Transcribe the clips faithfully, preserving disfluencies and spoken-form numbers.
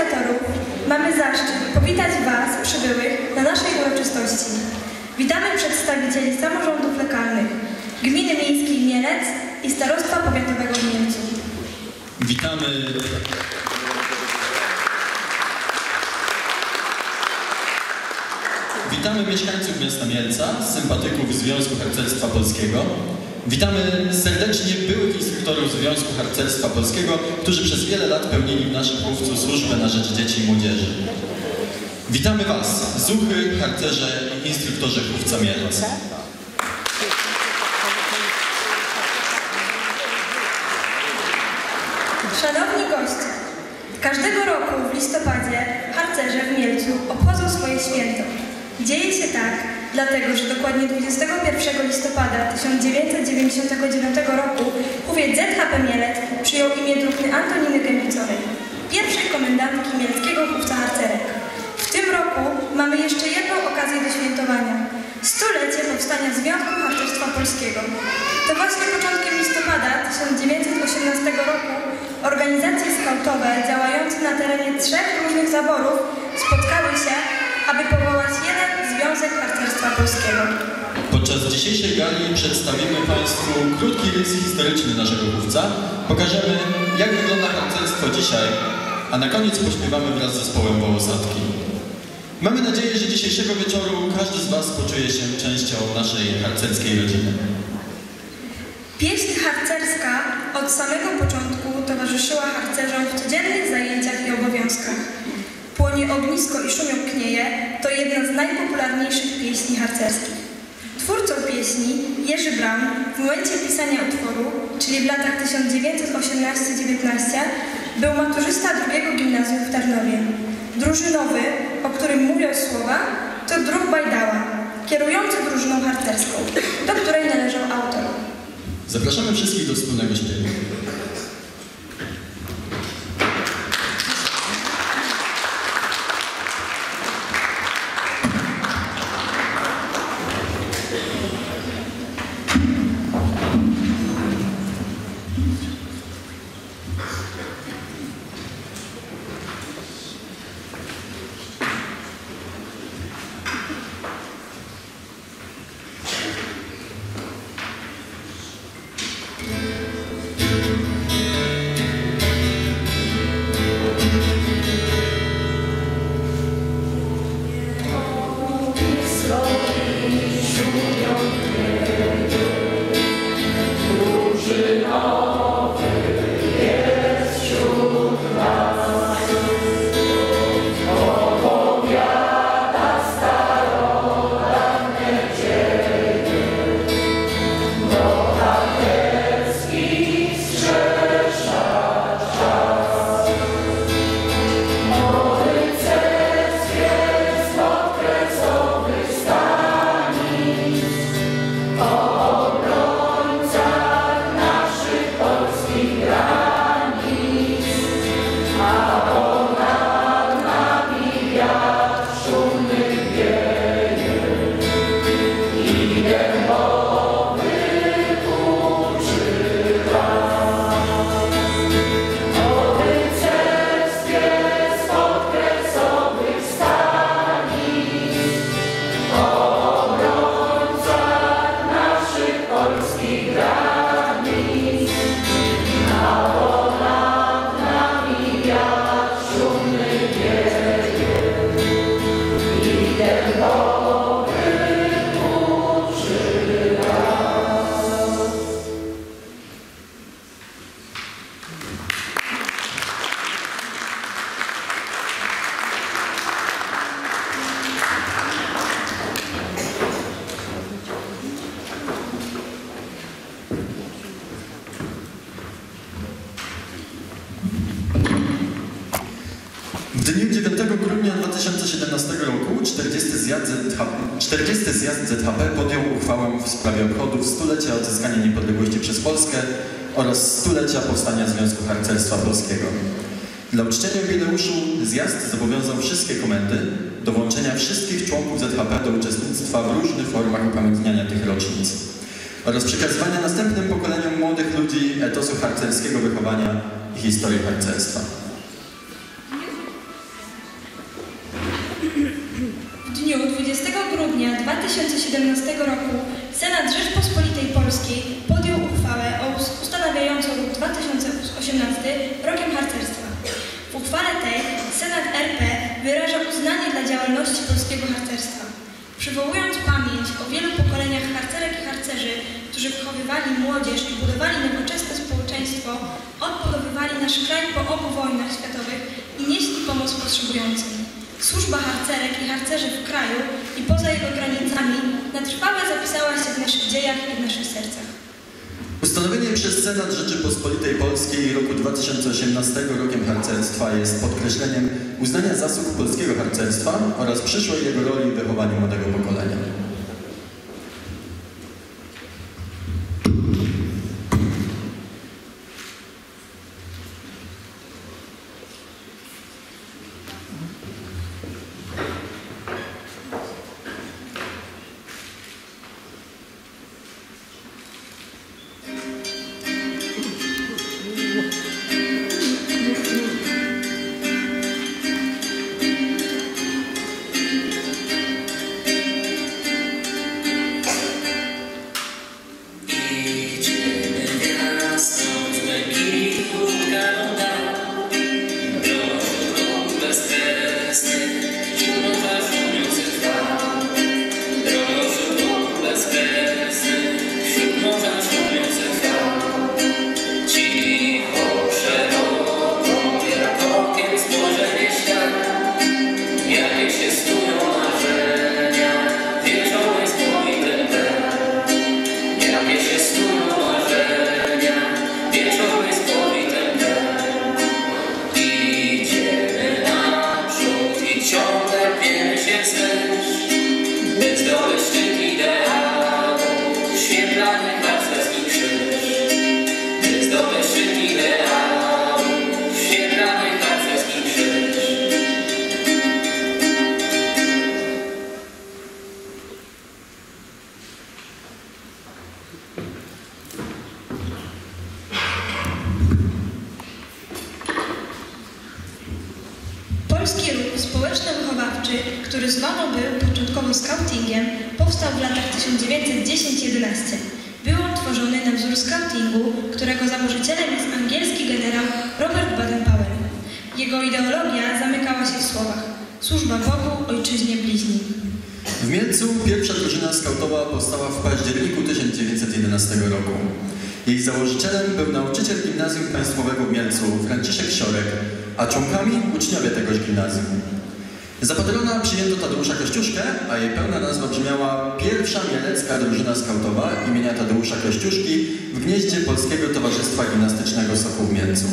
organizatorów mamy zaszczyt powitać Was, przybyłych, na naszej uroczystości. Witamy przedstawicieli samorządów lokalnych, Gminy Miejskiej Mielec i Starostwa Powiatowego w Mielcu. Witamy... Witamy mieszkańców miasta Mielca, sympatyków Związku Harcerstwa Polskiego. Witamy serdecznie byłych instruktorów Związku Harcerstwa Polskiego, którzy przez wiele lat pełnili w naszym Główcu służbę na rzecz dzieci i młodzieży. Witamy Was, zuchy, harcerze i instruktorzy Główca Mielec. Szanowni goście, każdego roku w listopadzie harcerze w Mielcu obchodzą swoje święto. Dzieje się tak, dlatego że dokładnie dwudziestego pierwszego listopada tysiąc dziewięćset dziewięćdziesiątego dziewiątego roku powiat Z H P Mielec przyjął imię druhny Antoniny Gębicowej, pierwszej komendantki mieleckiego chówca harcerek. W tym roku mamy jeszcze jedną okazję do świętowania. Stulecie powstania Związku Harcerstwa Polskiego. To właśnie początkiem listopada tysiąc dziewięćset osiemnastego roku organizacje skautowe działające na terenie trzech różnych zaborów spotkały się, aby powołać jeden Związek Harcerstwa Polskiego. Podczas dzisiejszej gali przedstawimy Państwu krótki rys historyczny naszego chówca. Pokażemy, jak wygląda harcerstwo dzisiaj, a na koniec pośpiewamy wraz z zespołem Wołosatki. Mamy nadzieję, że dzisiejszego wieczoru każdy z Was poczuje się częścią naszej harcerskiej rodziny. Pieśń harcerska od samego początku towarzyszyła harcerzom w codziennych zajęciach i obowiązkach. Płonie ognisko i szumią knieje to jedna z najpopularniejszych pieśni harcerskich. Twórcą pieśni Jerzy Bram w momencie pisania utworu, czyli w latach tysiąc dziewięćset osiemnastego do dziewiętnastego, był maturzysta drugiego gimnazjum w Tarnowie. Drużynowy, o którym mówią słowa, to druh Bajdała, kierujący drużyną harcerską, do której należał autor. Zapraszamy wszystkich do wspólnego śpiewu. czterdziesty zjazd Z H P podjął uchwałę w sprawie obchodów stulecia odzyskania niepodległości przez Polskę oraz stulecia powstania Związku Harcerstwa Polskiego. Dla uczczenia jubileuszu zjazd zobowiązał wszystkie komendy do włączenia wszystkich członków Z H P do uczestnictwa w różnych formach upamiętniania tych rocznic oraz przekazywania następnym pokoleniom młodych ludzi etosu harcerskiego wychowania i historii harcerstwa. dwudziestego grudnia dwa tysiące siedemnastego roku Senat Rzeczpospolitej Polskiej podjął uchwałę ustanawiającą rok dwa tysiące osiemnasty Rokiem Harcerstwa. W uchwale tej Senat R P wyraża uznanie dla działalności polskiego harcerstwa, przywołując pamięć o wielu pokoleniach harcerek i harcerzy, którzy wychowywali młodzież i budowali nowoczesne społeczeństwo, odbudowywali nasz kraj po obu wojnach światowych i nieśli pomoc potrzebującym. Służba harcerek i harcerzy w kraju i poza jego granicami na trwałe zapisała się w naszych dziejach i w naszych sercach. Ustanowienie przez Senat Rzeczypospolitej Polskiej roku dwa tysiące osiemnastego Rokiem Harcerstwa jest podkreśleniem uznania zasług polskiego harcerstwa oraz przyszłej jego roli w wychowaniu młodego pokolenia. Za patrona przyjęto Tadeusza Kościuszkę, a jej pełna nazwa brzmiała Pierwsza Mielecka Drużyna Skautowa imienia Tadeusza Kościuszki w gnieździe Polskiego Towarzystwa Gimnastycznego Sokół w Mielcu.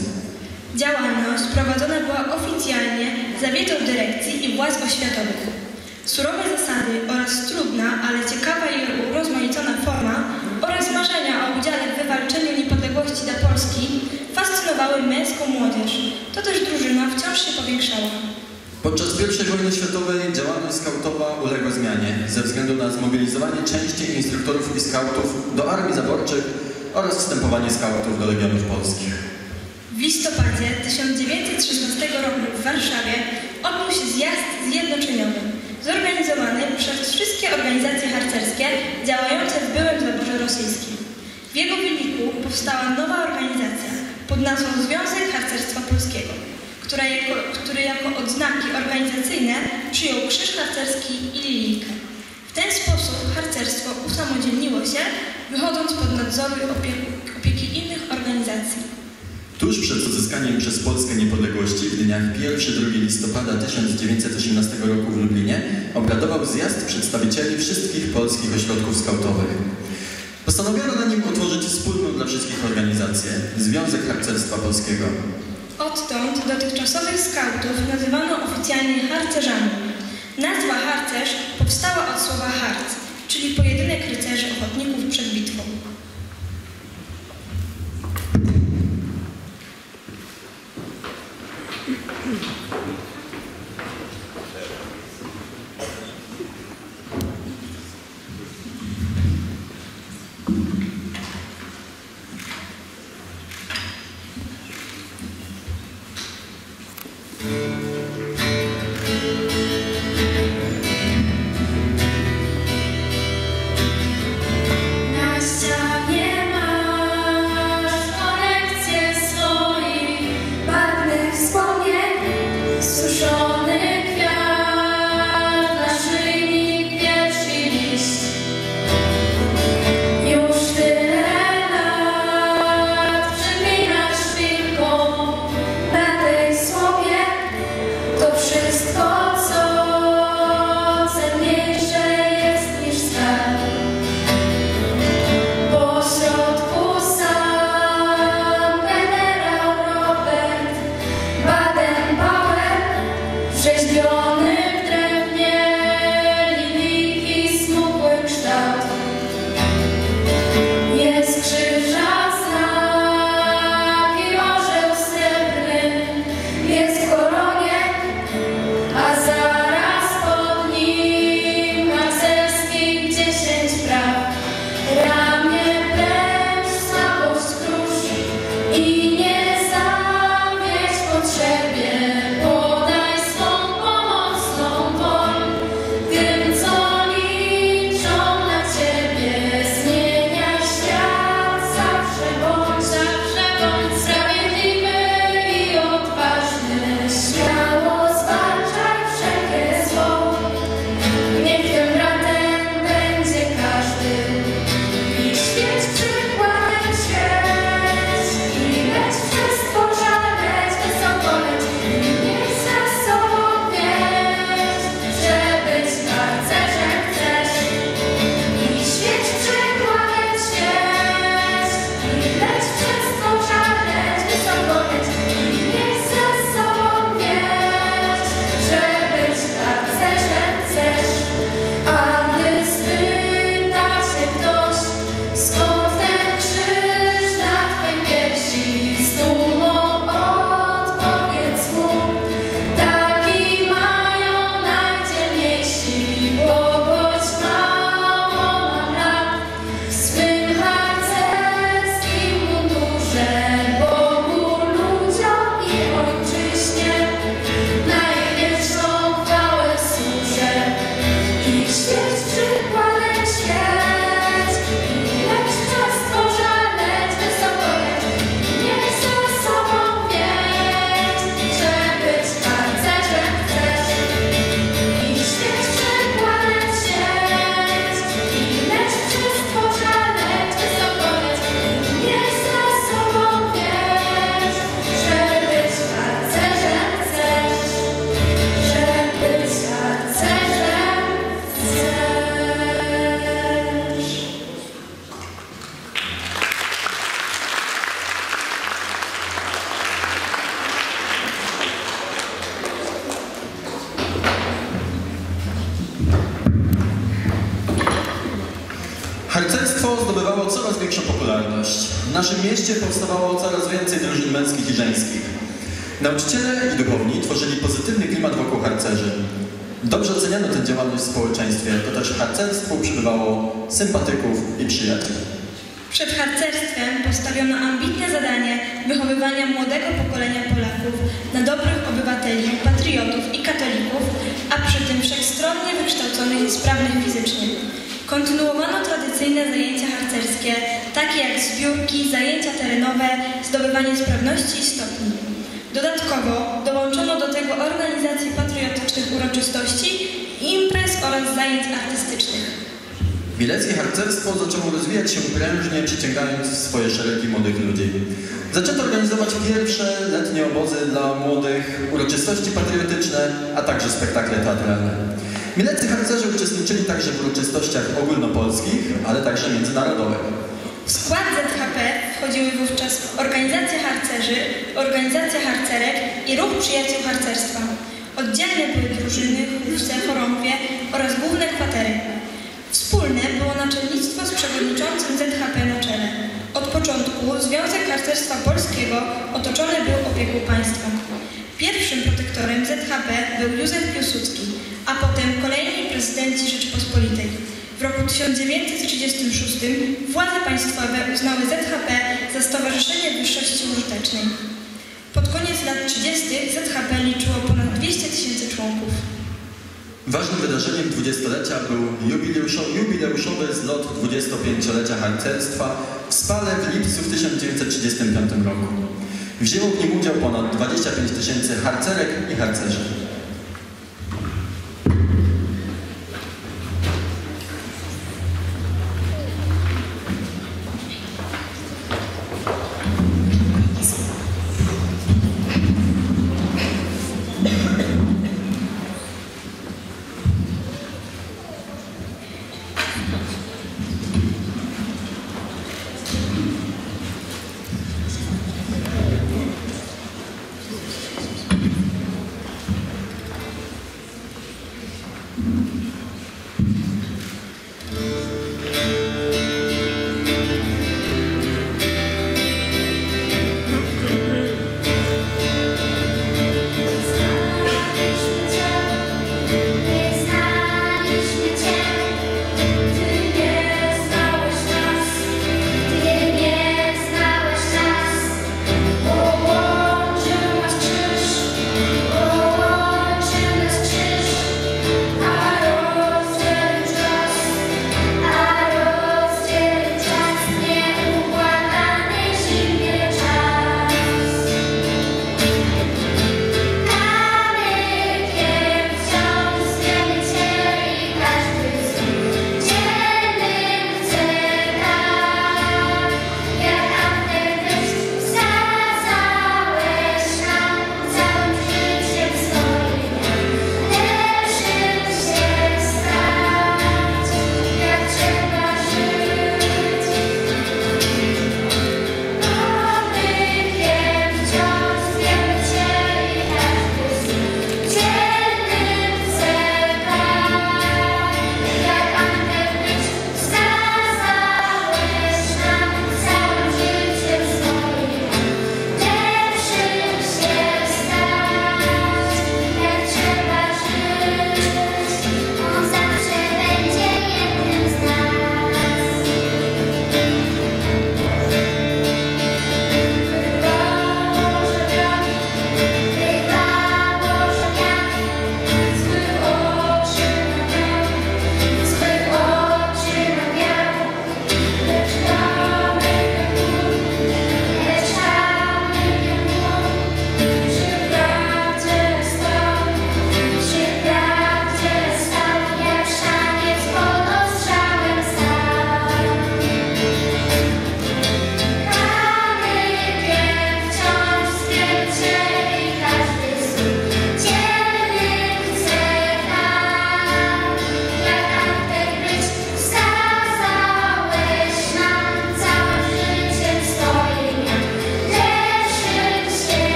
Działalność prowadzona była oficjalnie za wiedzą dyrekcji i władz oświatowych. Surowe zasady oraz trudna, ale ciekawa i urozmaicona forma oraz marzenia o udziale w wywalczeniu niepodległości dla Polski fascynowały męską młodzież. To też drużyna wciąż się powiększała. Podczas I wojny światowej działalność skautowa uległa zmianie ze względu na zmobilizowanie części instruktorów i skautów do armii zaborczych oraz wstępowanie skautów do Legionów Polskich. W listopadzie tysiąc dziewięćset szesnastego roku w Warszawie odbył się zjazd zjednoczeniowy, zorganizowany przez wszystkie organizacje harcerskie działające w byłym zaborze rosyjskim. W jego wyniku powstała nowa organizacja pod nazwą Związek Harcerstwa Polskiego, Która jako, który jako odznaki organizacyjne przyjął Krzyż Harcerski i Lilikę. W ten sposób harcerstwo usamodzielniło się, wychodząc pod nadzory opie- opieki innych organizacji. Tuż przed uzyskaniem przez Polskę niepodległości w dniach pierwszego do drugiego listopada tysiąc dziewięćset osiemnastego roku w Lublinie obradował zjazd przedstawicieli wszystkich polskich ośrodków skautowych. Postanowiono na nim utworzyć wspólną dla wszystkich organizację Związek Harcerstwa Polskiego. Odtąd dotychczasowych skautów nazywano oficjalnie harcerzami. Nazwa harcerz powstała od słowa harc, czyli pojedynek rycerzy ochotników przed bitwą. Thank you. koło zdobywało coraz większą popularność. W naszym mieście powstawało coraz więcej drużyn męskich i żeńskich. Nauczyciele i duchowni tworzyli pozytywny klimat wokół harcerzy. Dobrze oceniano tę działalność w społeczeństwie, to też harcerstwu przybywało sympatyków i przyjaciół. Przed harcerstwem postawiono ambitne zadanie wychowywania młodego pokolenia Polaków na dobrych obywateli, patriotów i katolików, a przy tym wszechstronnie wykształconych i sprawnych fizycznie. Kontynuowano tradycyjne zajęcia harcerskie, takie jak zbiórki, zajęcia terenowe, zdobywanie sprawności i stopni. Dodatkowo dołączono do tego organizacji patriotycznych uroczystości, imprez oraz zajęć artystycznych. Bieleckie harcerstwo zaczęło rozwijać się prężnie, przyciągając w swoje szeregi młodych ludzi. Zaczęto organizować pierwsze letnie obozy dla młodych, uroczystości patriotyczne, a także spektakle teatralne. Bieleccy harcerze uczestniczyli także w uroczystościach ogólnopolskich, ale także międzynarodowych. W skład Z H P wchodziły wówczas organizacje harcerzy, organizacja harcerek i ruch przyjaciół harcerstwa. Oddzielne były drużyny, chówce, chorągwie oraz główne kwatery. Wspólne było naczelnictwo z przewodniczącym Z H P na czele. Od początku Związek Harcerstwa Polskiego otoczony był opieką państwa. Pierwszym protektorem Z H P był Józef Piłsudski, a potem kolejni prezydenci Rzeczypospolitej. W roku tysiąc dziewięćset trzydziestym szóstym władze państwowe uznały Z H P za Stowarzyszenie Wyższości Użytecznej. Pod koniec lat trzydziestych Z H P liczyło ponad dwieście tysięcy członków. Ważnym wydarzeniem dwudziestolecia był jubileuszowy, jubileuszowy zlot dwudziestopięciolecia harcerstwa w Spale w lipcu w tysiąc dziewięćset trzydziestym piątym roku. Wzięło w nim udział ponad dwadzieścia pięć tysięcy harcerek i harcerzy. I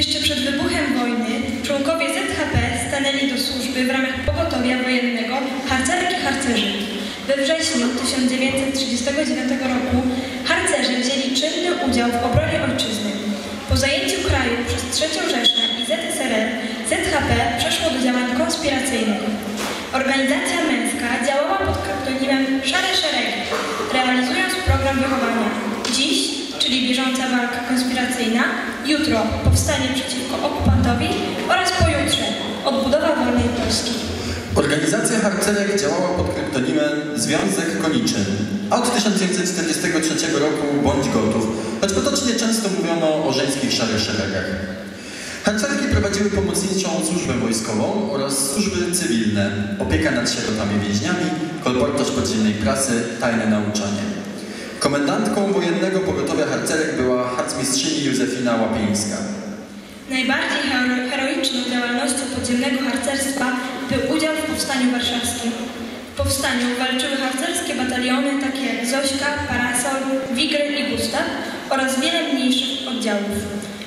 Jeszcze przed wybuchem wojny członkowie Z H P stanęli do służby w ramach pogotowia wojennego harcerek i harcerzy. We wrześniu tysiąc dziewięćset trzydziestego dziewiątego roku harcerze wzięli czynny udział w obronie ojczyzny. Po zajęciu kraju przez trzecią Rzeszę i Z S R R Z H P przeszło do działań konspiracyjnych. Organizacja męska działała pod kryptonimem Szare Szeregi, realizując program wychowania. Dziś, czyli bieżąca walka konspiracyjna, jutro powstanie przeciwko okupantowi oraz pojutrze odbudowa wolnej Polski. Organizacja harcerek działała pod kryptonimem Związek Koniczyn, a od tysiąc dziewięćset czterdziestego trzeciego roku Bądź Gotów, choć potocznie często mówiono o żeńskich szarych szeregach. Harcerki prowadziły pomocniczą służbę wojskową oraz służby cywilne, opiekę nad sierotami więźniami, kolportaż podziemnej prasy, tajne nauczanie. Komendantką wojennego pogotowia harcerek była harcmistrzyni Józefina Łapińska. Najbardziej heroiczną działalnością podziemnego harcerstwa był udział w Powstaniu Warszawskim. W powstaniu walczyły harcerskie bataliony takie jak Zośka, Parasol, Wigry i Gustaw oraz wiele mniejszych oddziałów.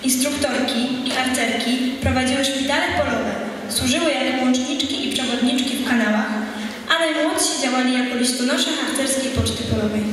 Instruktorki i harcerki prowadziły szpitale polowe, służyły jako łączniczki i przewodniczki w kanałach, a najmłodsi działali jako listonosze harcerskiej poczty polowej.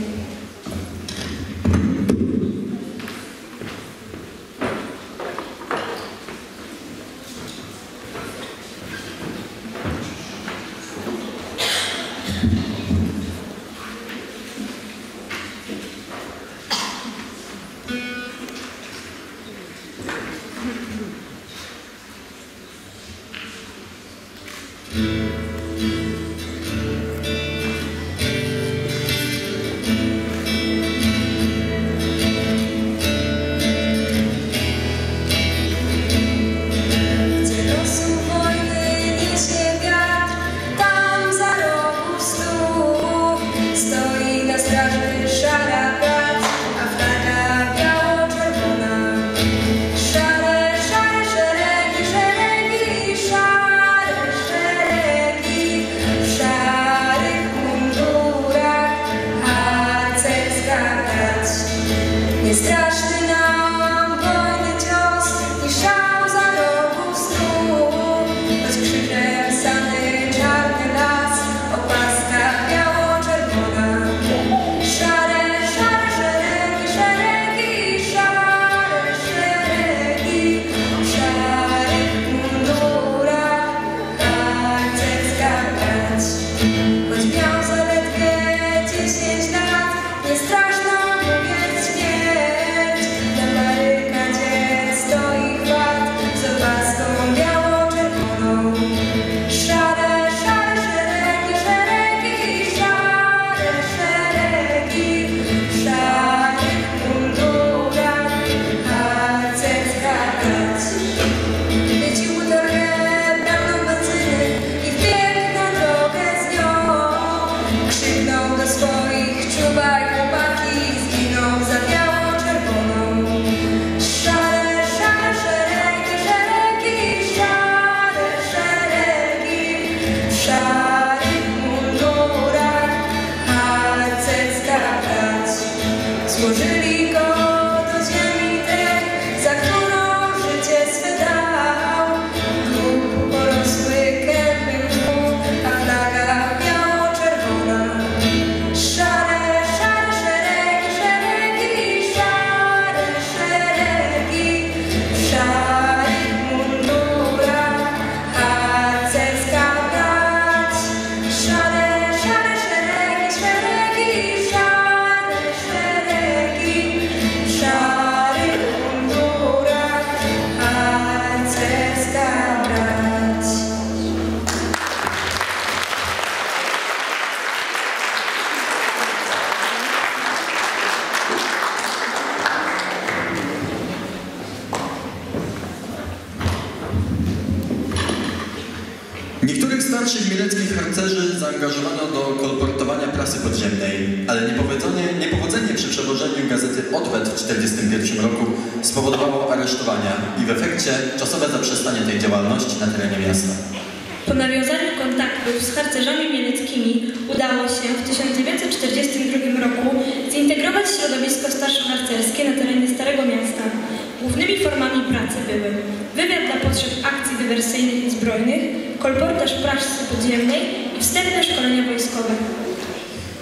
Głównymi formami pracy były wywiad dla potrzeb akcji dywersyjnych i zbrojnych, kolportaż prasy podziemnej i wstępne szkolenia wojskowe.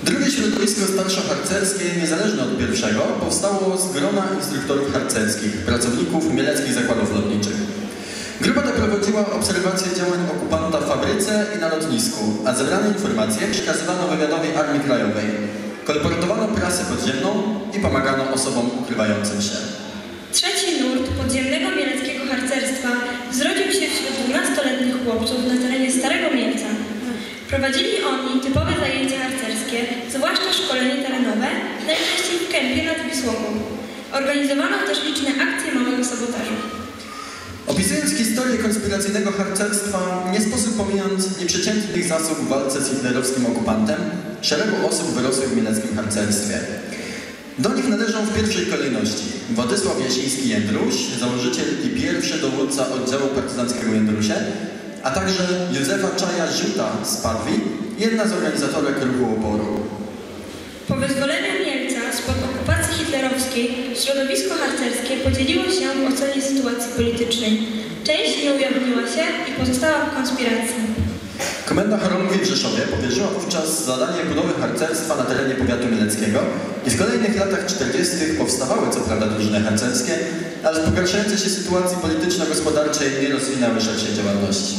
Drugie środowisko starszo harcerskie, niezależne od pierwszego, powstało z grona instruktorów harcerskich, pracowników Mieleckich Zakładów Lotniczych. Grupa ta prowadziła obserwacje działań okupanta w fabryce i na lotnisku, a zebrane informacje przekazywano wywiadowi Armii Krajowej. Kolportowano prasę podziemną i pomagano osobom ukrywającym się. Trzeci nurt podziemnego mieleckiego harcerstwa zrodził się wśród dwunastoletnich chłopców na terenie Starego Mielca. Prowadzili oni typowe zajęcia harcerskie, zwłaszcza szkolenie terenowe, najczęściej w kępie nad Wisłą. Organizowano też liczne akcje małego sabotażu. Opisując historię konspiracyjnego harcerstwa, nie sposób pomijać nieprzeciętnych zasług w walce z hitlerowskim okupantem szeregu osób wyrosłych w mieleckim harcerstwie. Do nich należą w pierwszej kolejności Władysław Jasiński-Jędruś, założyciel i pierwszy dowódca oddziału partyzanckiego Jędrusie, a także Józefa Czaja Ziuta z Parwi, jedna z organizatorek ruchu oporu. Po wyzwoleniu Mielca spod okupacji hitlerowskiej środowisko harcerskie podzieliło się w ocenie sytuacji politycznej. Część nie ujawniła się i pozostała w konspiracji. Komenda Chorągwi w Rzeszowie powierzyła wówczas zadanie budowy harcerstwa na terenie powiatu mieleckiego i w kolejnych latach czterdziestych powstawały co prawda drużyny harcerskie, ale w pogarszającej się sytuacji polityczno-gospodarczej nie rozwinęły szerszej działalności.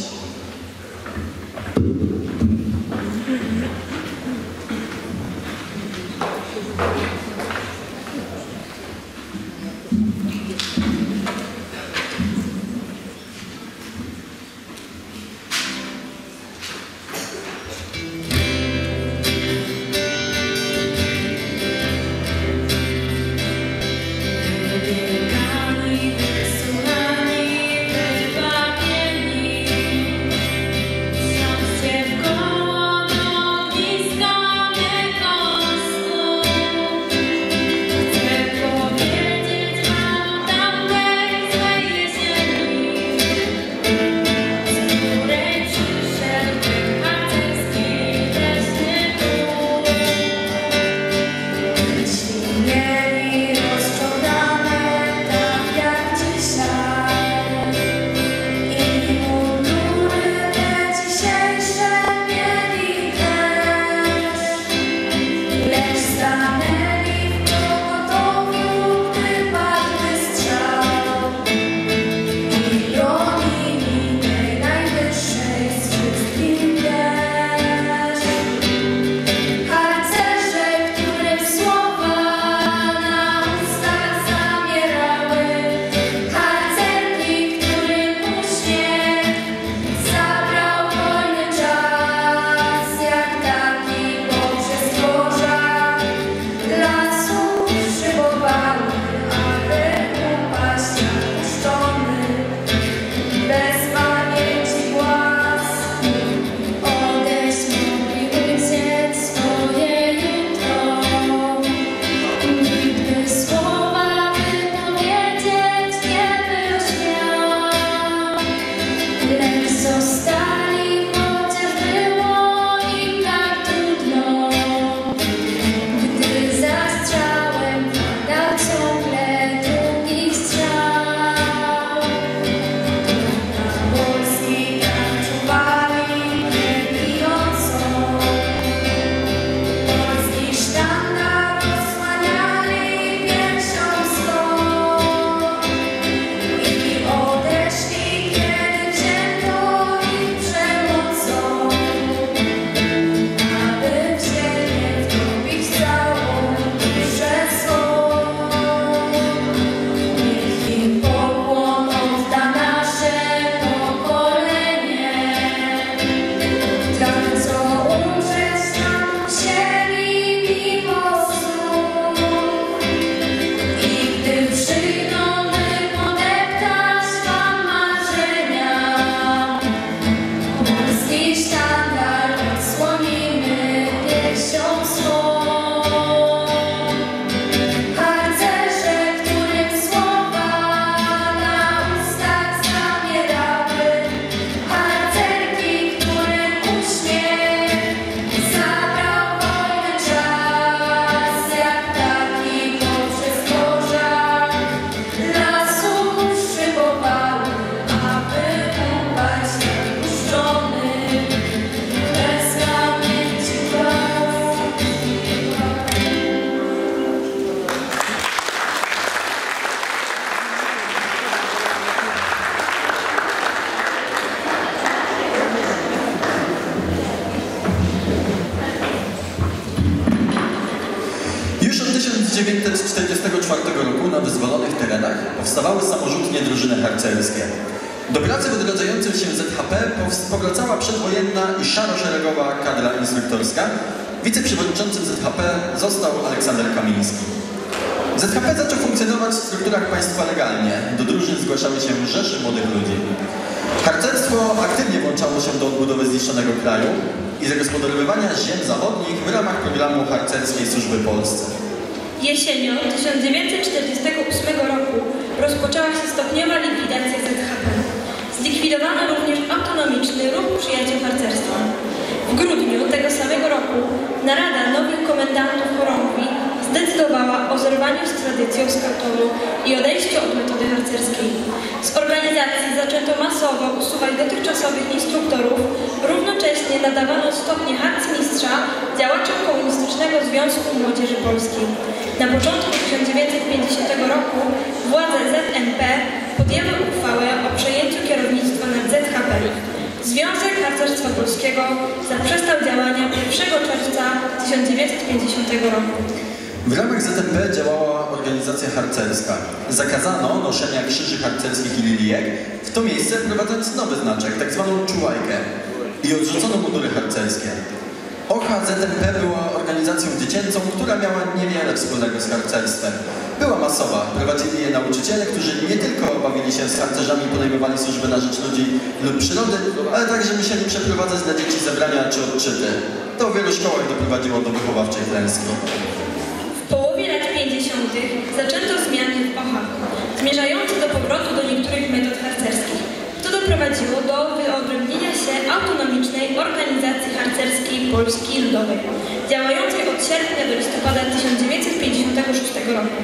tysiąc dziewięćset czterdziestego czwartego roku na wyzwolonych terenach powstawały samorzutnie drużyny harcerskie. Do pracy w odradzającym się Z H P powracała przedwojenna i szaro-szeregowa kadra instruktorska. Wiceprzewodniczącym Z H P został Aleksander Kamiński. Z H P zaczął funkcjonować w strukturach państwa legalnie. Do drużyn zgłaszały się rzesze młodych ludzi. Harcerstwo aktywnie włączało się do odbudowy zniszczonego kraju i zagospodarowywania ziem zachodnich w ramach programu Harcerskiej Służby Polsce. Jesienią tysiąc dziewięćset czterdziestego ósmego roku rozpoczęła się stopniowa likwidacja Z H P. Zlikwidowano również autonomiczny ruch przyjaciół harcerstwa. W grudniu tego samego roku Narada Nowych Komendantów Chorągwi zdecydowała o zerwaniu z tradycją skautową i odejściu od metody harcerskiej. Z organizacji zaczęto masowo usuwać dotychczasowych instruktorów, równocześnie nadawano stopnie harcmistrza działaczom Komunistycznego Związku Młodzieży Polskiej. Na początku tysiąc dziewięćset pięćdziesiątego roku władze Z M P podjęły uchwałę o przejęciu kierownictwa nad Z H P. Związek Harcerstwa Polskiego zaprzestał działania pierwszego czerwca tysiąc dziewięćset pięćdziesiątego roku. W ramach Z M P działała organizacja harcerska. Zakazano noszenia krzyży harcerskich i lilijek, w to miejsce wprowadzając nowy znaczek, tak zwaną czułajkę, i odrzucono mundury harcerskie. O H Z M P była organizacją dziecięcą, która miała niewiele wspólnego z harcerstwem. Była masowa, prowadzili je nauczyciele, którzy nie tylko bawili się z harcerzami, podejmowali służbę na rzecz ludzi lub przyrody, ale także musieli przeprowadzać dla dzieci zebrania czy odczyty. To w wielu szkołach doprowadziło do wychowawczej klęski. Zaczęto zmiany w O H, zmierzające do powrotu do niektórych metod harcerskich. To doprowadziło do wyodrębnienia się autonomicznej organizacji harcerskiej Polski Ludowej, działającej od sierpnia do listopada tysiąc dziewięćset pięćdziesiątego szóstego roku.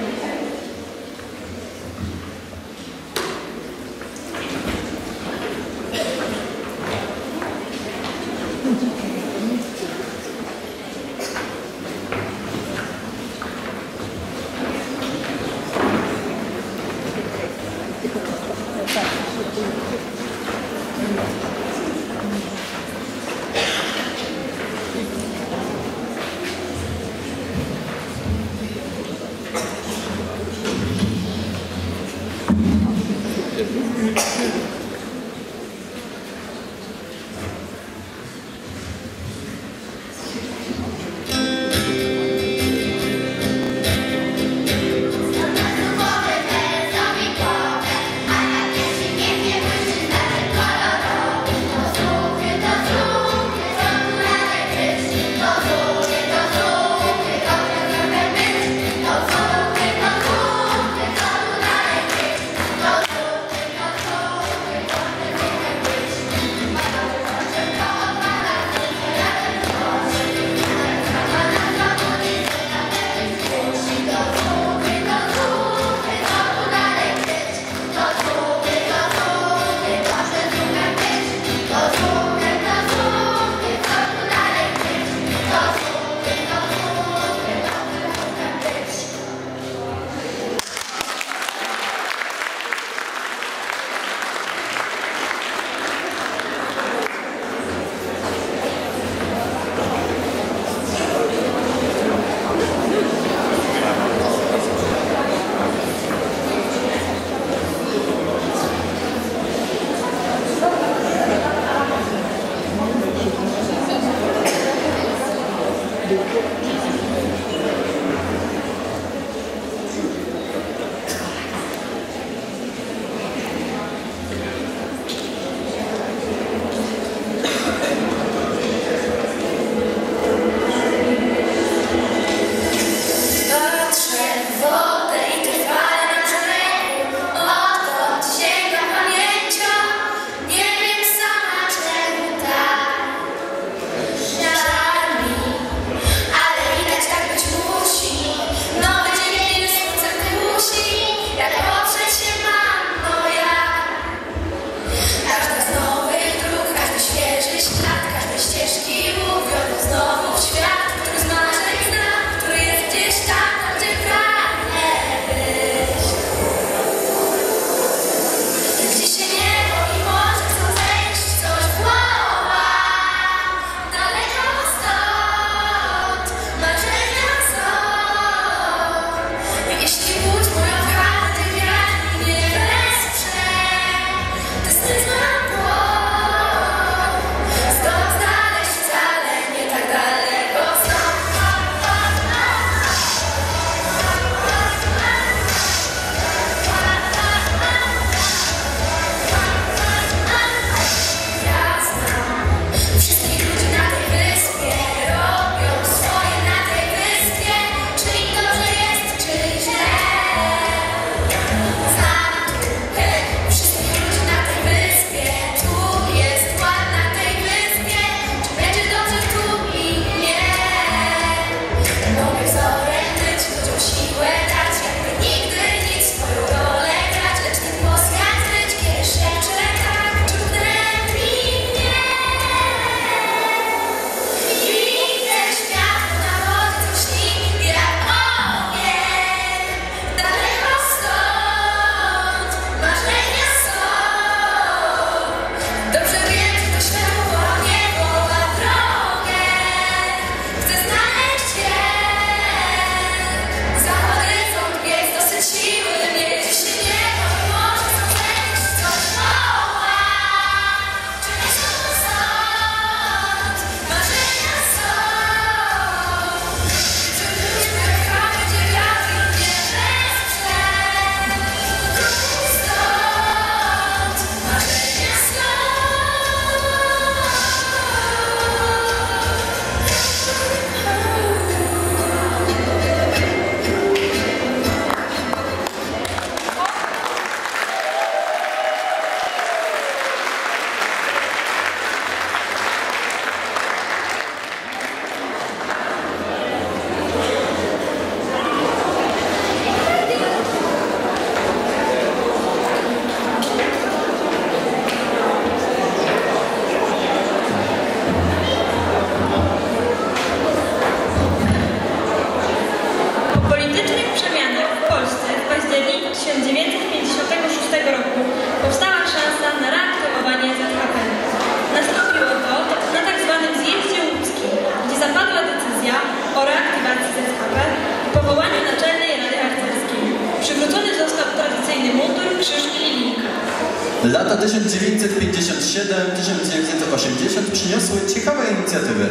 tysiąc dziewięćset pięćdziesiąt siedem do tysiąc dziewięćset osiemdziesiąt przyniosły ciekawe inicjatywy.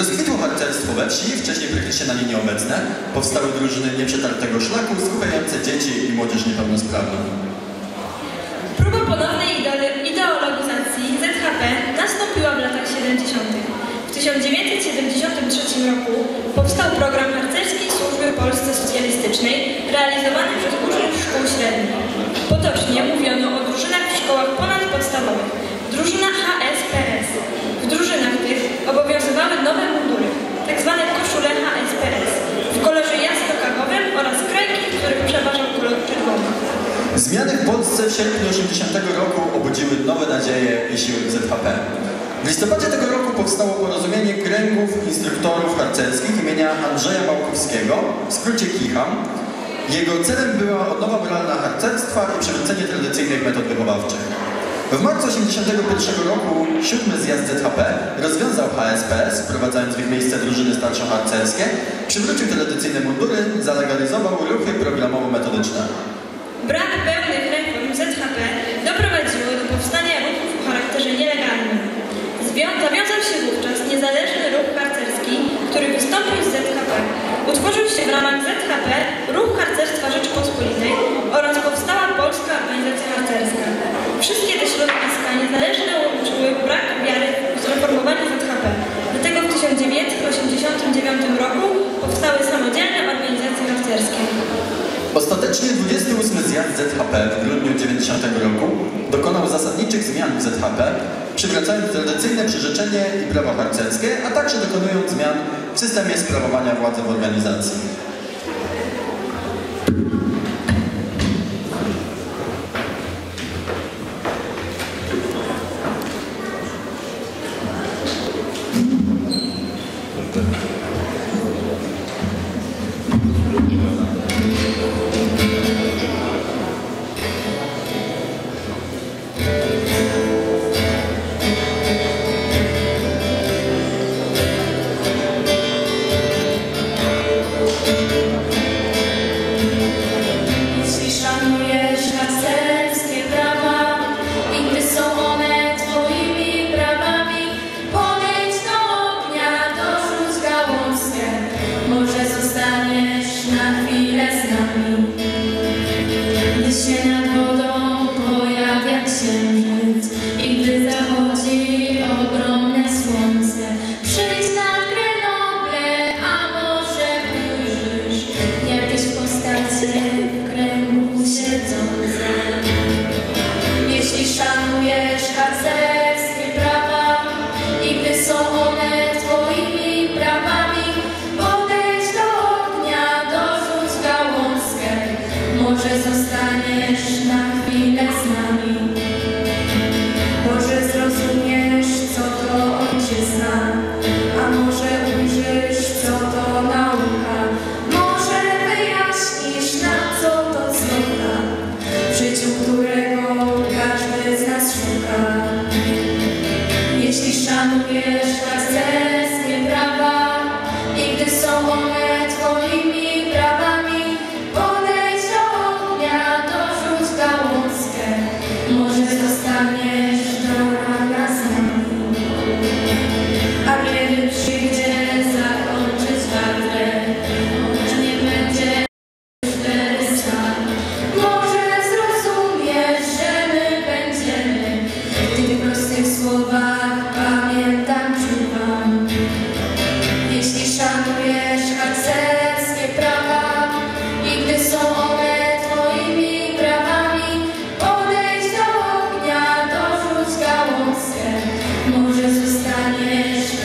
Rozkwitło harcerstwo we wsi, wcześniej praktycznie na niej nieobecne. Powstały drużyny nieprzetartego szlaku, skupiające dzieci i młodzież niepełnosprawną. Próba ponownej ideologizacji Z H P nastąpiła w latach siedemdziesiątych. W tysiąc dziewięćset siedemdziesiątym trzecim roku powstał program harcerskiej służby Polsce Socjalistycznej, realizowany przez uczniów szkół średnich. Potocznie mówiono o drużynach w szkołach ponadpodstawowych. Drużyna H S P S. W drużynach tych obowiązywały nowe mundury, tzw. koszule H S P S, w kolorze jasno-kawowym oraz krajki, w których przeważał kolor czerwony. Zmiany w Polsce w sierpniu osiemdziesiątego roku obudziły nowe nadzieje i siły Z H P. W listopadzie tego roku powstało porozumienie kręgów instruktorów harcerskich imienia Andrzeja Małkowskiego, w skrócie KIHAM. Jego celem była odnowa moralna harcerstwa i przywrócenie tradycyjnych metod wychowawczych. W marcu osiemdziesiątego pierwszego roku siódmy zjazd Z H P rozwiązał H S P S, wprowadzając w ich miejsce drużyny starszoharcerskie, przywrócił tradycyjne mundury, zalegalizował ruchy programowo-metodyczne. Brak pełnych reform Z H P doprowadziło do powstania ruchów o charakterze nielegalnym. Zawiązał się wówczas niezależny ruch harcerski, który wystąpił z Z H P. Utworzył się w ramach Z H P Ruch Harcerstwa Rzeczypospolitej oraz powstała Polska Organizacja Harcerska. Wszystkie te środowiska niezależne łączyły brak wiary w zreformowanie Z H P. Dlatego w tysiąc dziewięćset osiemdziesiątym dziewiątym roku powstały samodzielne organizacje harcerskie. Ostatecznie dwudziesty ósmy zjazd Z H P w grudniu tysiąc dziewięćset dziewięćdziesiątego roku dokonał zasadniczych zmian w Z H P, przywracając tradycyjne przyrzeczenie i prawo harcerskie, a także dokonując zmian w systemie sprawowania władzy w organizacji. Może zostaniesz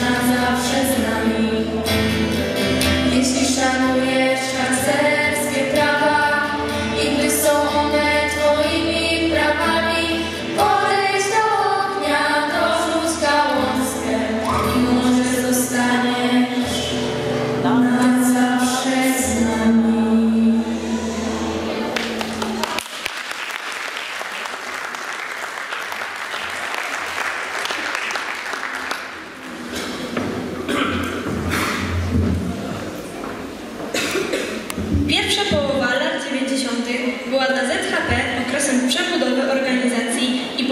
na zawsze z nami.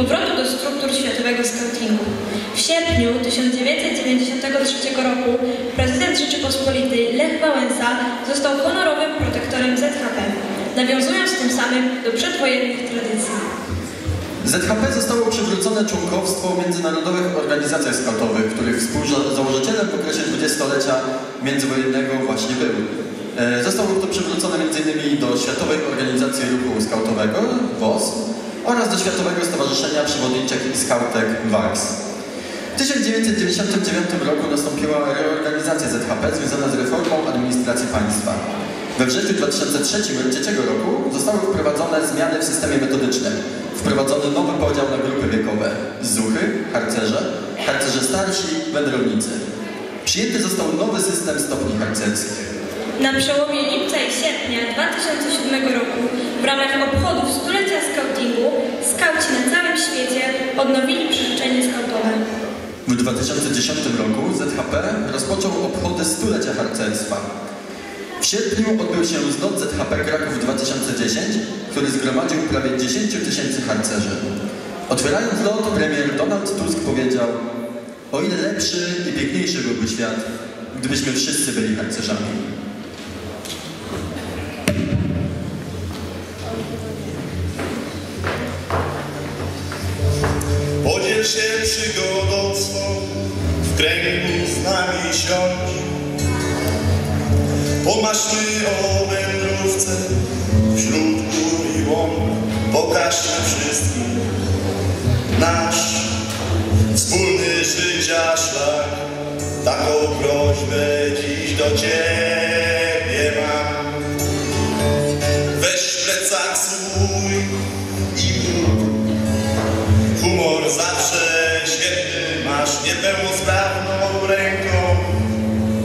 powrotu do struktur światowego skautingu. W sierpniu tysiąc dziewięćset dziewięćdziesiątego trzeciego roku prezydent Rzeczypospolitej Lech Wałęsa został honorowym protektorem Z H P, nawiązując tym samym do przedwojennych tradycji. Z H P zostało przywrócone członkowstwo w międzynarodowych organizacjach skautowych, których współzałożycielem w okresie dwudziestolecia międzywojennego właśnie był. Zostało to przywrócone m.in. do Światowej Organizacji Ruchu Skautowego, W O S, oraz do Światowego Stowarzyszenia Przewodniczek i Skautek, W A G S. W tysiąc dziewięćset dziewięćdziesiątym dziewiątym roku nastąpiła reorganizacja Z H P związana z reformą administracji państwa. We wrześniu dwa tysiące trzeciego roku zostały wprowadzone zmiany w systemie metodycznym. Wprowadzono nowy podział na grupy wiekowe: zuchy, harcerze, harcerze starsi, wędrownicy. Przyjęty został nowy system stopni harcerskich. Na przełomie lipca i sierpnia dwa tysiące siódmego roku w ramach obchodów stulecia skautingu skauci na całym świecie odnowili przyrzeczenie skautowe. W dwa tysiące dziesiątym roku Z H P rozpoczął obchody stulecia harcerstwa. W sierpniu odbył się zlot Z H P Kraków dwa tysiące dziesięć, który zgromadził prawie dziesięć tysięcy harcerzy. Otwierając lot, premier Donald Tusk powiedział: o ile lepszy i piękniejszy byłby świat, gdybyśmy wszyscy byli harcerzami. Podziel się przygodą swą, w kręgu z nami siądź. Pomasz mi o wędrówce, wśród gór i łąk, pokażmy wszystkim nasz wspólny życia szlak. Taką prośbę dziś do Ciebie mam. Weź plecak swój i mów. Humor zawsze świetny masz, niepełnosprawną ręką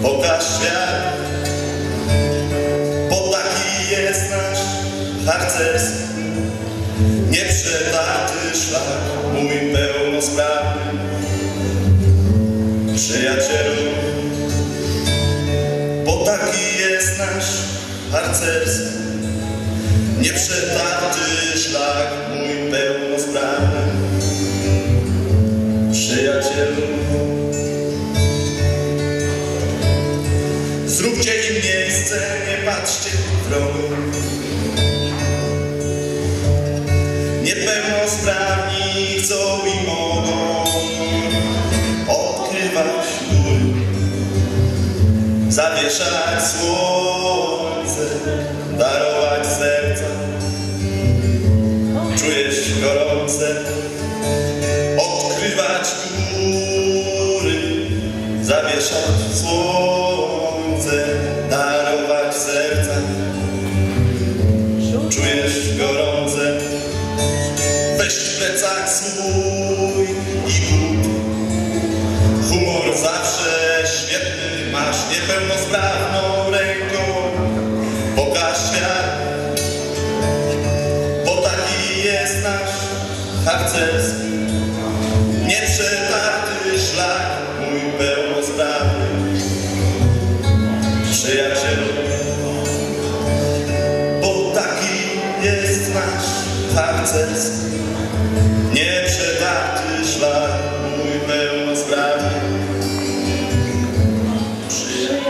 pokaż świat. Harcerski, nieprzetarty szlak, mój pełnosprawny przyjacielu, bo taki jest nasz harcerski, nieprzetarty szlak, mój pełnosprawny przyjacielu. Zróbcie im miejsce, nie patrzcie w drogę. Niepełnosprawni chcą i mogą odkrywać góry, zawieszać słońce, darować serca. Czujesz gorące, odkrywać góry, zawieszać słońce, darować serca. Czujesz gorące. Weź plecak swój i kup. Humor zawsze świetny masz, niepełnosprawną ręką pokaż świat, bo taki jest nasz harcerski, nieprzetarty szlak, mój pełnosprawny przyjacielu, bo taki jest nasz harcerski, nieprzetarty szlak, mój pełnosprawny przyjaciel.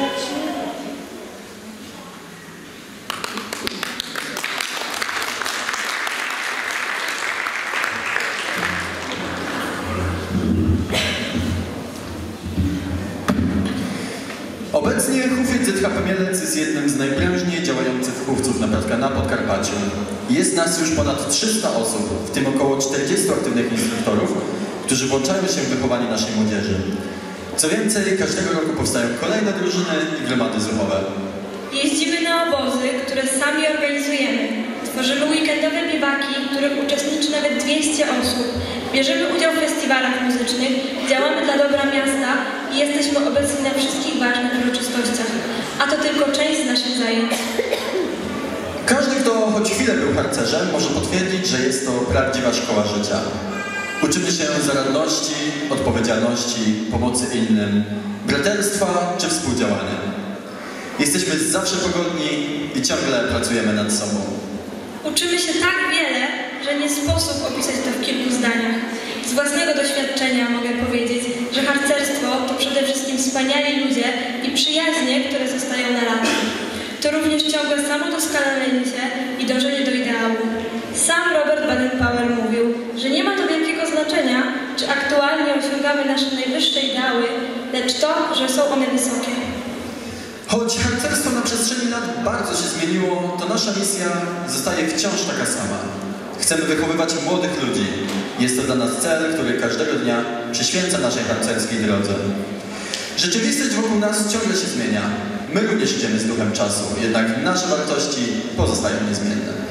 Obecnie hufiec Z H P Mielec jest jednym z najprężniej działających chówców na Podkarpaciu. Jest nas już ponad trzysta osób, w tym około czterdziestu aktywnych instruktorów, którzy włączają się w wychowanie naszej młodzieży. Co więcej, każdego roku powstają kolejne drużyny i gromady zuchowe. Jeździmy na obozy, które sami organizujemy. Tworzymy weekendowe biwaki, w których uczestniczy nawet dwieście osób. Bierzemy udział w festiwalach muzycznych, działamy dla dobra miasta i jesteśmy obecni na wszystkich ważnych uroczystościach. A to tylko część z naszych zajęć. Każdy, kto choć chwilę był harcerzem, może potwierdzić, że jest to prawdziwa szkoła życia. Uczymy się zaradności, odpowiedzialności, pomocy innym, braterstwa czy współdziałania. Jesteśmy zawsze pogodni i ciągle pracujemy nad sobą. Uczymy się tak wiele, że nie sposób opisać to w kilku zdaniach. Z własnego doświadczenia mogę powiedzieć, że harcerstwo to przede wszystkim wspaniali ludzie i przyjaźnie, które zostają na lata. To również ciągłe samodoskonalenie się i dążenie do ideału. Sam Robert Baden-Powell mówił, że nie ma to wielkiego znaczenia, czy aktualnie osiągamy nasze najwyższe ideały, lecz to, że są one wysokie. Choć harcerstwo na przestrzeni lat bardzo się zmieniło, to nasza misja zostaje wciąż taka sama. Chcemy wychowywać młodych ludzi. Jest to dla nas cel, który każdego dnia przyświęca naszej harcerskiej drodze. Rzeczywistość wokół nas ciągle się zmienia. My również idziemy z duchem czasu, jednak nasze wartości pozostają niezmienne.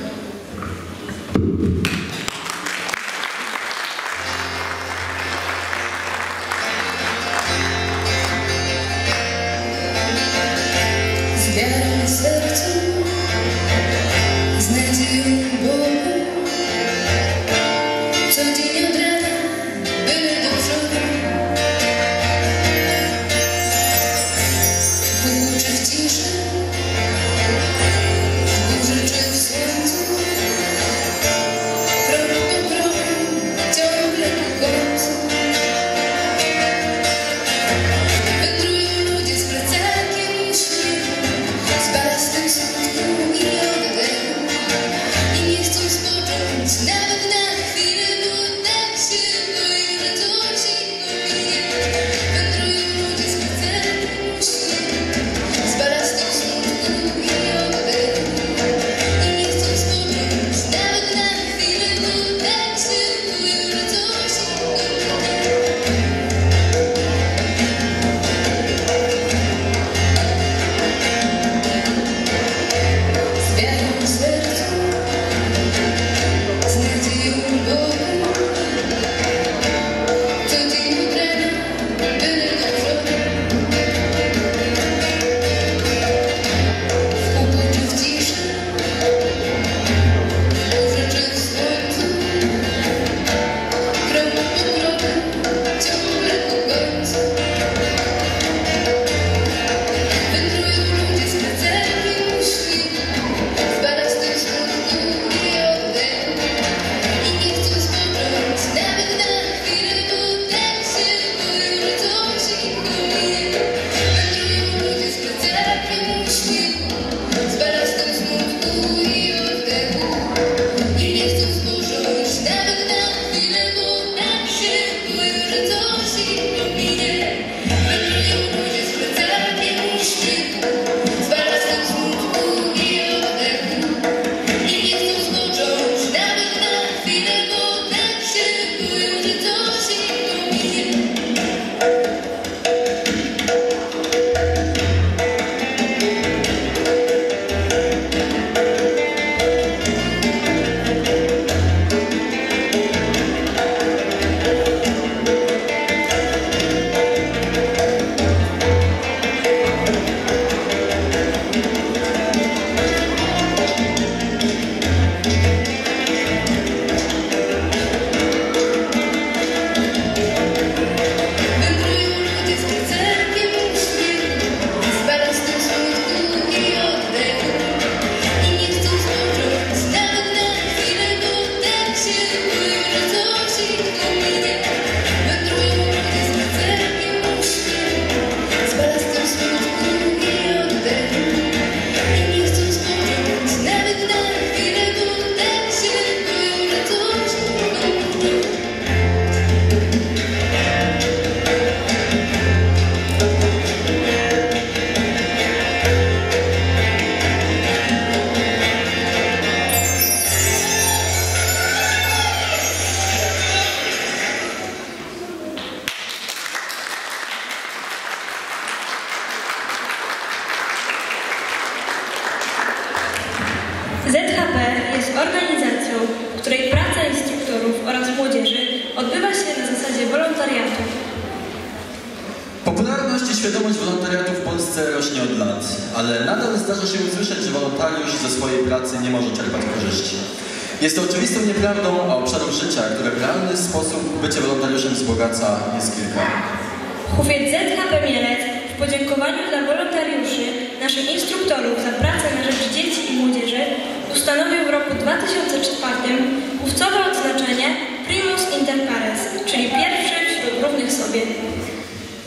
ustanowił w roku dwa tysiące czwartym ówcowe odznaczenie Primus Interpares, czyli pierwszy wśród równych sobie.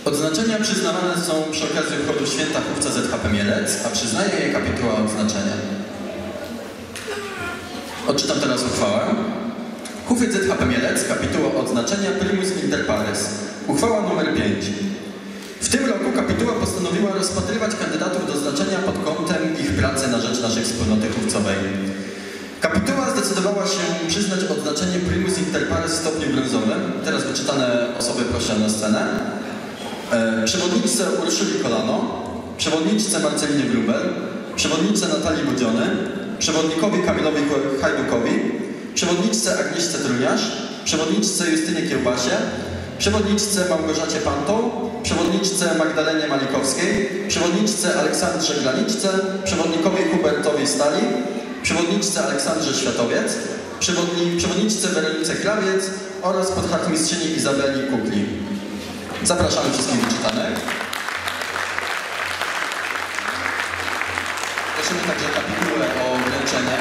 Odznaczenia przyznawane są przy okazji obchodu święta chówca Z H P Mielec, a przyznaje je kapituła odznaczenia. Odczytam teraz uchwałę. Chówiec Z H P Mielec, kapituła odznaczenia Primus Inter Pares. Uchwała numer pięć. W tym roku kapituła postanowiła rozpatrywać kandydatów do odznaczenia pod kątem ich pracy na rzecz naszej wspólnoty chówcowej. Kapituła zdecydowała się przyznać odznaczenie Primus Inter Pares w stopniu brązowym. Teraz wyczytane osoby proszę na scenę. Przewodniczce Urszuli Kolano, przewodniczce Marcelinie Gruber, przewodniczce Natalii Budziony, przewodnikowi Kamilowi Hajdukowi, przewodniczce Agnieszce Druniarz, przewodniczce Justynie Kiełbasie, przewodniczce Małgorzacie Pantą, przewodniczce Magdalenie Malikowskiej, przewodniczce Aleksandrze Graniczce, przewodnikowi Hubertowi Stali, przewodniczce Aleksandrze Światowiec, przewodni przewodniczce Weronice Krawiec oraz podhartmistrzyni Izabeli Kukli. Zapraszamy wszystkich wyczytanych. Prosimy także kapitułę o wręczenie.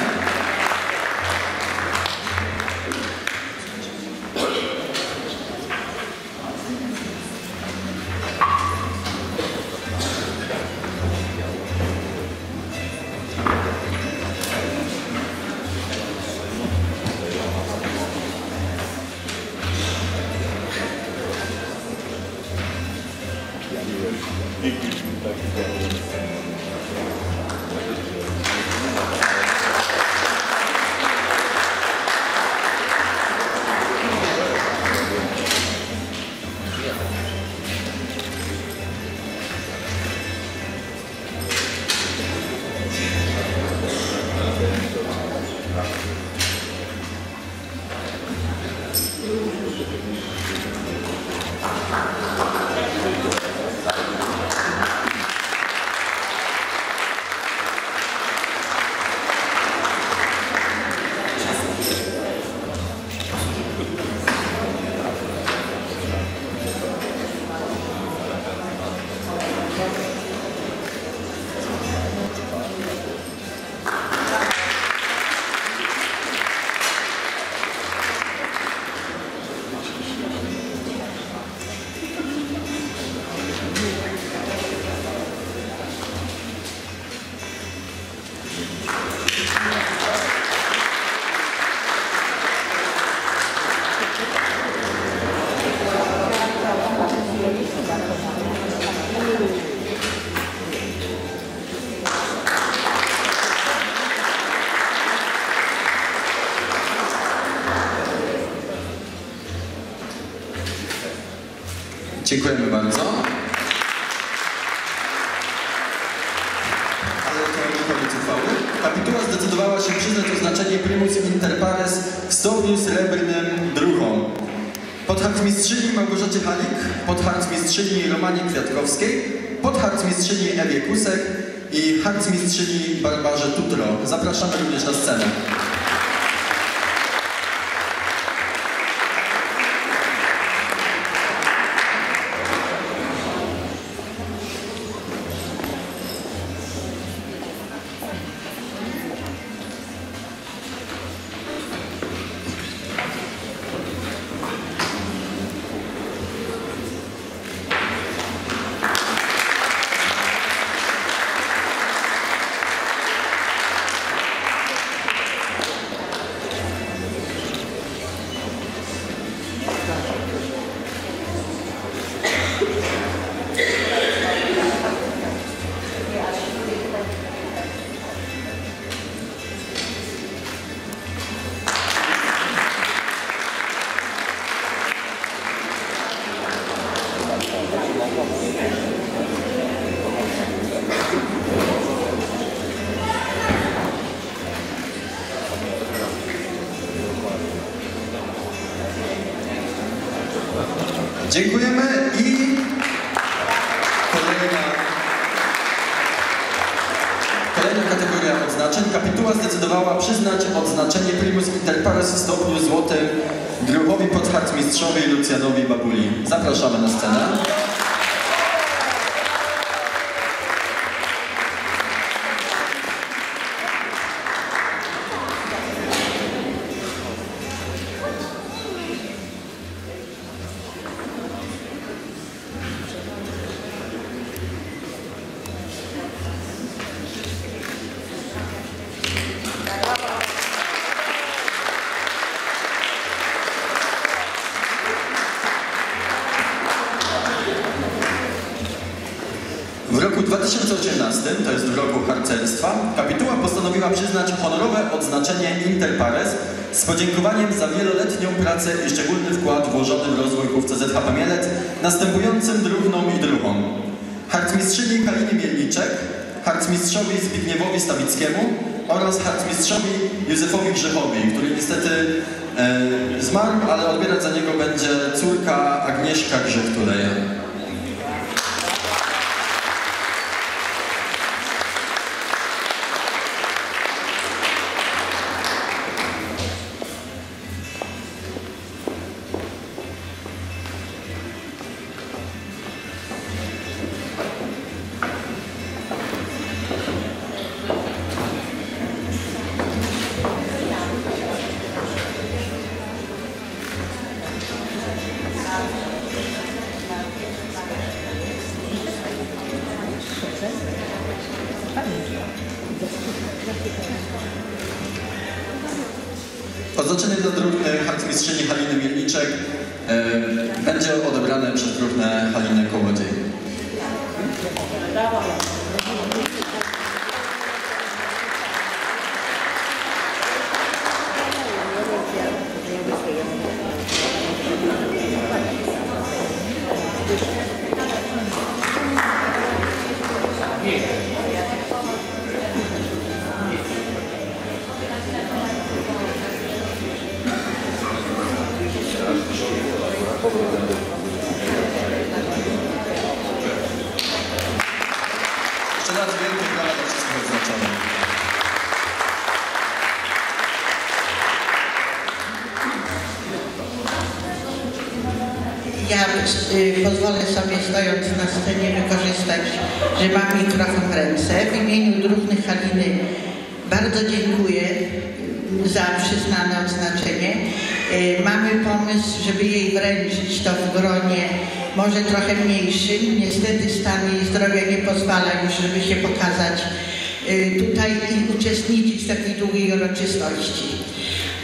Dziękujemy bardzo. Ale to nie koniec uchwały. Kapituła zdecydowała się przyznać oznaczenie Primus Inter Pares w stopniu srebrnym drugą. Podhartmistrzyni Małgorzacie Halik, podhartmistrzyni Romanie Kwiatkowskiej, podhartmistrzyni Ewie Kusek i hartmistrzyni Barbarze Tutro. Zapraszamy również na scenę. Dziękujemy i kolejna, kolejna kategoria odznaczeń. Kapituła zdecydowała przyznać odznaczenie Primus Inter Pares w stopniu złotym grubowi podhartmistrzowi Lucjanowi Babuli. Zapraszamy na scenę. W roku dwa tysiące osiemnastym, to jest w roku harcerstwa, kapituła postanowiła przyznać honorowe odznaczenie Interpares z podziękowaniem za wieloletnią pracę i szczególny wkład włożony w rozwój K P Z H P Mielec następującym druhnom i druhom: harcmistrzyni Kalinie Mielniczek, harcmistrzowi Zbigniewowi Stawickiemu oraz harcmistrzowi Józefowi Grzechowi, który niestety e, zmarł, ale odbierać za niego będzie córka Agnieszka Grzech, której. Odznaczenie dla druhny harcmistrzyni Haliny Mielniczek y, będzie odebrane przez druhnę Halinę Kołodziej. Pozwolę sobie, stojąc na scenie, wykorzystać, że mam mikrofon w ręce. W imieniu druhny Haliny bardzo dziękuję za przyznane odznaczenie. Mamy pomysł, żeby jej wręczyć to w gronie może trochę mniejszym. Niestety stan jej zdrowia nie pozwala już, żeby się pokazać tutaj i uczestniczyć w takiej długiej uroczystości.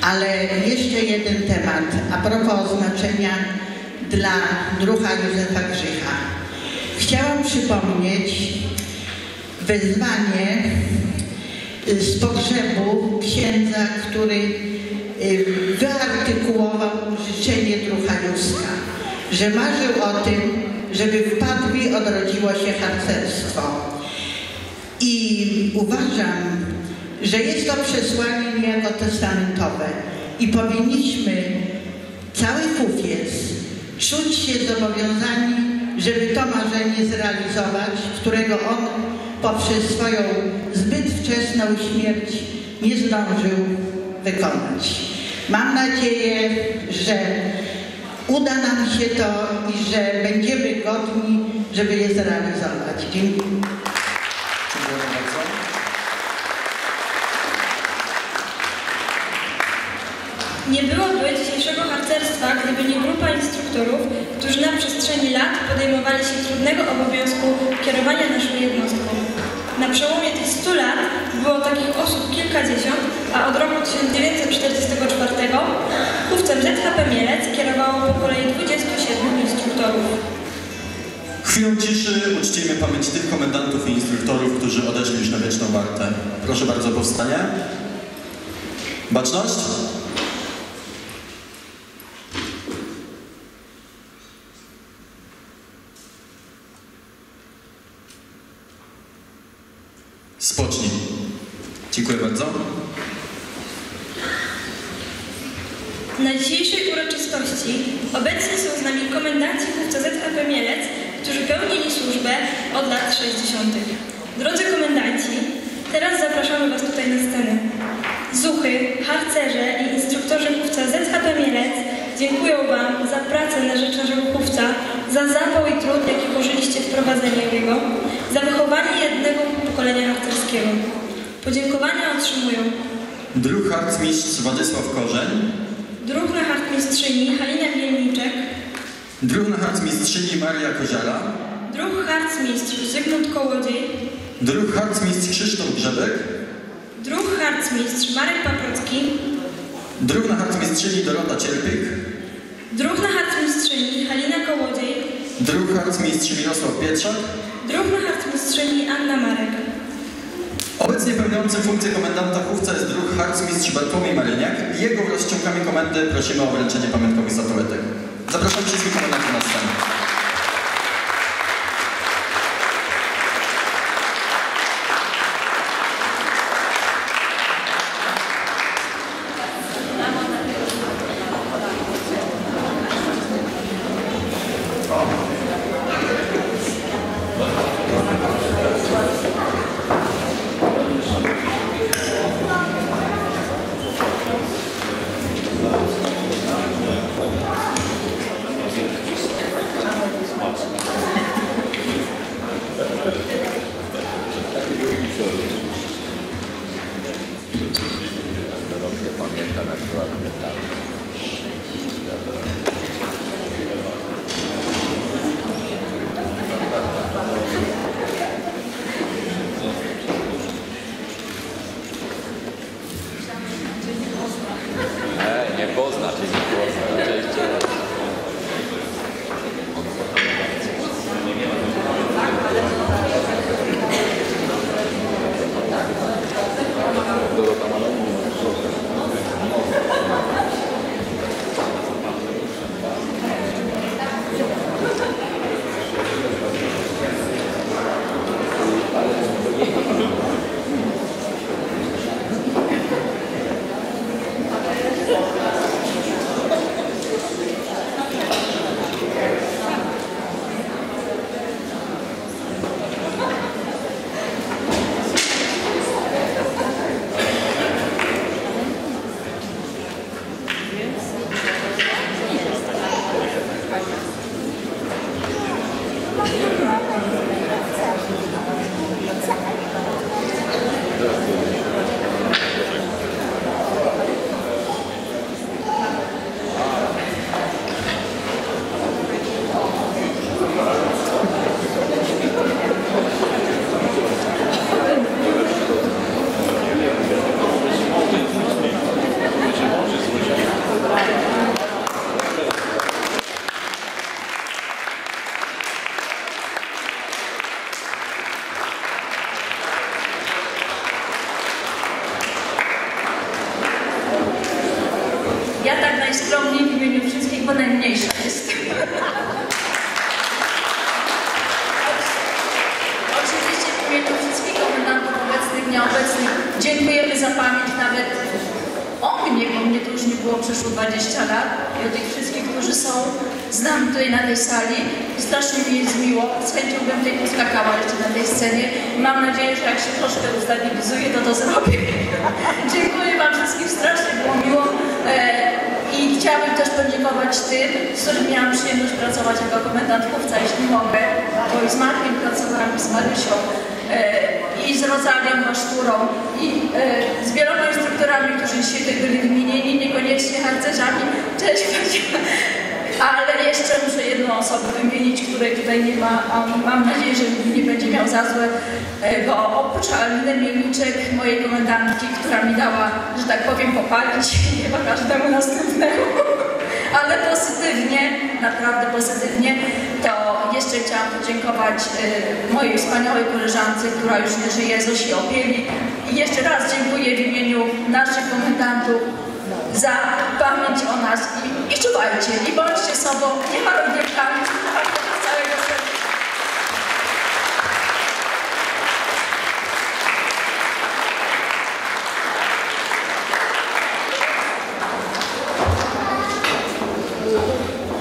Ale jeszcze jeden temat a propos odznaczenia dla druha Józefa Grzycha. Chciałam przypomnieć wezwanie z pogrzebu księdza, który wyartykułował życzenie druha Józka, że marzył o tym, żeby w Padwi odrodziło się harcerstwo. I uważam, że jest to przesłanie niejako testamentowe i powinniśmy cały K U F I E S czuć się zobowiązani, żeby to marzenie zrealizować, którego on poprzez swoją zbyt wczesną śmierć nie zdążył wykonać. Mam nadzieję, że uda nam się to i że będziemy godni, żeby je zrealizować. Dziękuję. Nie byłoby dzisiejszego harcerstwa, gdyby nie grupa instruktorów, którzy na przestrzeni lat podejmowali się trudnego obowiązku kierowania naszą jednostką. Na przełomie tych stu lat było takich osób kilkadziesiąt, a od roku tysiąc dziewięćset czterdziestego czwartego K U F C Z H P Mielec kierowało po kolei dwudziestu siedmiu instruktorów. Chwilą ciszy uczcijmy pamięć tych komendantów i instruktorów, którzy odeszli już na wieczną wartę. Proszę bardzo o powstanie. Baczność. Spocznij. Dziękuję bardzo. Na dzisiejszej uroczystości obecni są z nami komendanci K U F C Z H P Mielec, którzy pełnili służbę od lat sześćdziesiątych. Drodzy komendanci, teraz zapraszamy Was tutaj na scenę. Zuchy, harcerze i instruktorzy K U F C Z H P Mielec dziękują Wam za pracę na rzecz naszego K U F C A, za zapał i trud, jaki włożyliście w prowadzenie jego, za wychowanie jednego pokolenia harcerskiego. Podziękowania otrzymują druh harcmistrz Władysław Korzeń, druhna harcmistrzyni Halina Mielniczek, druhna harcmistrzyni Maria Koziara, druh harcmistrz Zygmunt Kołodziej, druh harcmistrz Krzysztof Grzebek, druh harcmistrz Marek Paprocki, druhna harcmistrzyni Dorota Cierpik, druhna harcmistrzyni Halina Kołodziej, Drugi harcmistrz Mirosław Pietrzak. Drugi harcmistrzyni Anna Marek. Obecnie pełniący funkcję komendanta chówca jest drugi harcmistrz Bartłomiej Maryniak. Jego wraz z członkami komendy prosimy o wręczenie pamiątkowych statuetek. Zapraszam wszystkich komendantów na scenę. Mojej wspaniałej koleżance, która już nie żyje, Zosi Opieli. I jeszcze raz dziękuję w imieniu naszych komendantów za pamięć o nas i, i czuwajcie, i bądźcie sobą, nie marudnikami, całego serca.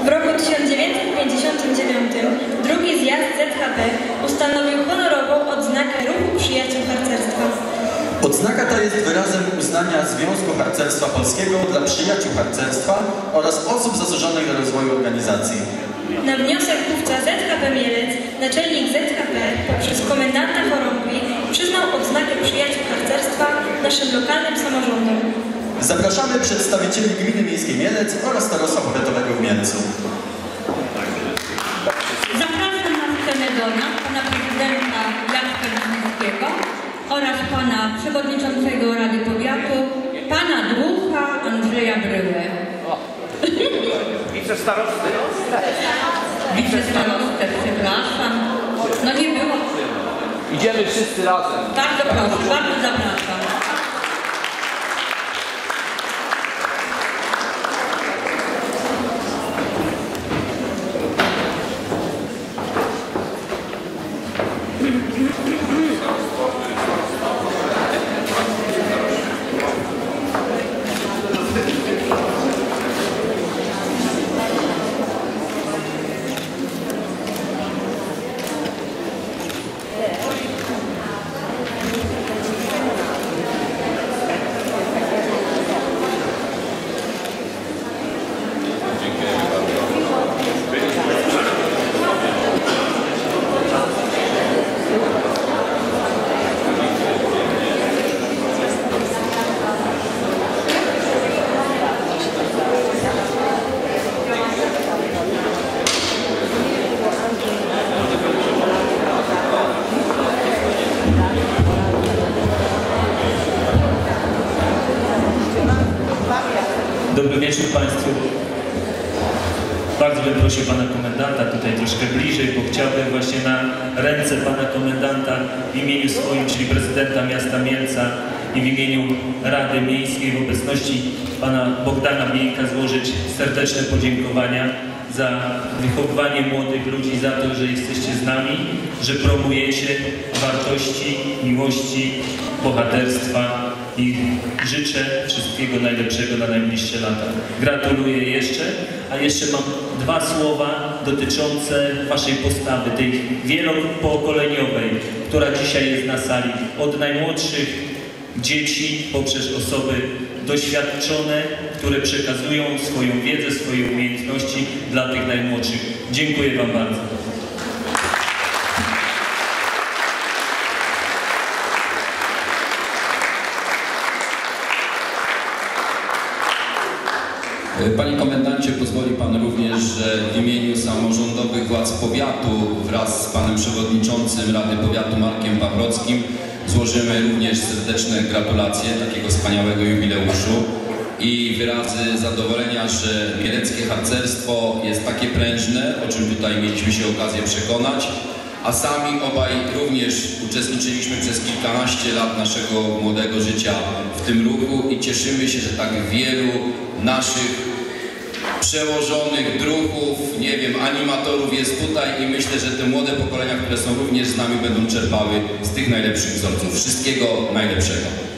W roku tysiąc dziewięćset pięćdziesiątym dziewiątym drugi zjazd Z H P ustanowił honorową odznakę Ruchu Przyjaciół Harcerstwa. Odznaka ta jest wyrazem uznania Związku Harcerstwa Polskiego dla przyjaciół harcerstwa oraz osób zasłużonych do rozwoju organizacji. Na wniosek chówca Z H P Mielec naczelnik Z H P poprzez komendanta chorągwi przyznał odznakę Przyjaciół Harcerstwa naszym lokalnym samorządom. Zapraszamy przedstawicieli Gminy Miejskiej Mielec oraz starostwa powiatowego w Mielcu. Pana prezydenta Jacka Grzyńskiego oraz pana przewodniczącego Rady Powiatu, pana Dłucha Andrzeja Bryłę. I co starosty? wicestanówkę, przepraszam. No nie było. Idziemy wszyscy razem. Bardzo proszę, bardzo zapraszam. Proszę pana komendanta tutaj troszkę bliżej, bo chciałbym właśnie na ręce pana komendanta w imieniu swoim, czyli prezydenta miasta Mielca i w imieniu Rady Miejskiej w obecności pana Bogdana Biejka złożyć serdeczne podziękowania za wychowywanie młodych ludzi, za to, że jesteście z nami, że promujecie wartości, miłości, bohaterstwa i życzę wszystkiego najlepszego na najbliższe lata. Gratuluję jeszcze, a jeszcze mam dwa słowa dotyczące waszej postawy, tej wielopokoleniowej, która dzisiaj jest na sali. Od najmłodszych dzieci poprzez osoby doświadczone, które przekazują swoją wiedzę, swoje umiejętności dla tych najmłodszych. Dziękuję wam bardzo. Panie komendancie, pozwoli pan również, że w imieniu samorządowych władz powiatu wraz z panem przewodniczącym Rady Powiatu Markiem Pawrockim złożymy również serdeczne gratulacje takiego wspaniałego jubileuszu i wyrazy zadowolenia, że mieleckie harcerstwo jest takie prężne, o czym tutaj mieliśmy się okazję przekonać, a sami obaj również uczestniczyliśmy przez kilkanaście lat naszego młodego życia w tym ruchu i cieszymy się, że tak wielu naszych przełożonych, druhów, nie wiem, animatorów jest tutaj i myślę, że te młode pokolenia, które są również z nami, będą czerpały z tych najlepszych wzorców. Wszystkiego najlepszego.